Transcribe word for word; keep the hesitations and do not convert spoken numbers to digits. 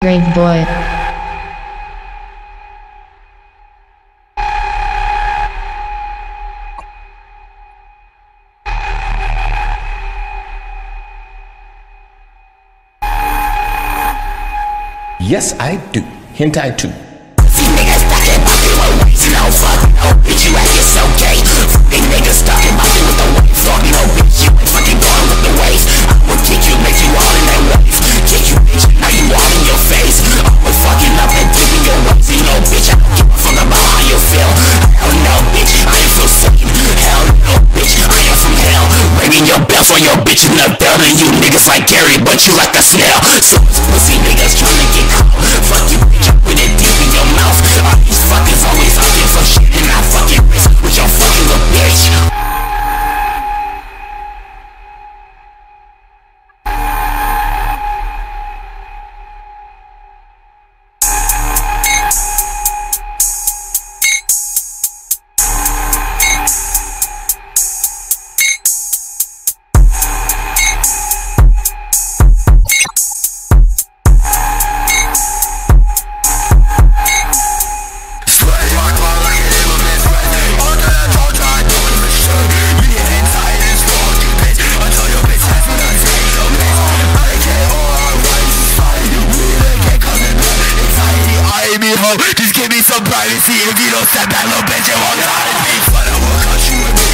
Brave boy. Yes, I do. Hentai too. See niggas talking about the way white no fuck no bitch, you act so gay. Fucking niggas talking about the with the white fuck no bitch, you ain't fucking born with the waves. I will kick you, make you all in that wave. Kick you, bitch, now you all in your face. I will fucking up and dipping your waves. You know, bitch, I don't give a fuck about how you feel. Hell no, bitch, I am from Satan. Hell no, bitch, I am from hell. Ringing your bell for your bitch in the building. You niggas like Gary, but you like a snail. So it's pussy niggas trying to get caught. Fuck you, bitch, with it deep in your mouth. All these fuckers always fucking for shit, and I fucking risk with your fucking little bitch. Just give me some privacy. If you don't step that little bitch, it won't die. But I will cut you in.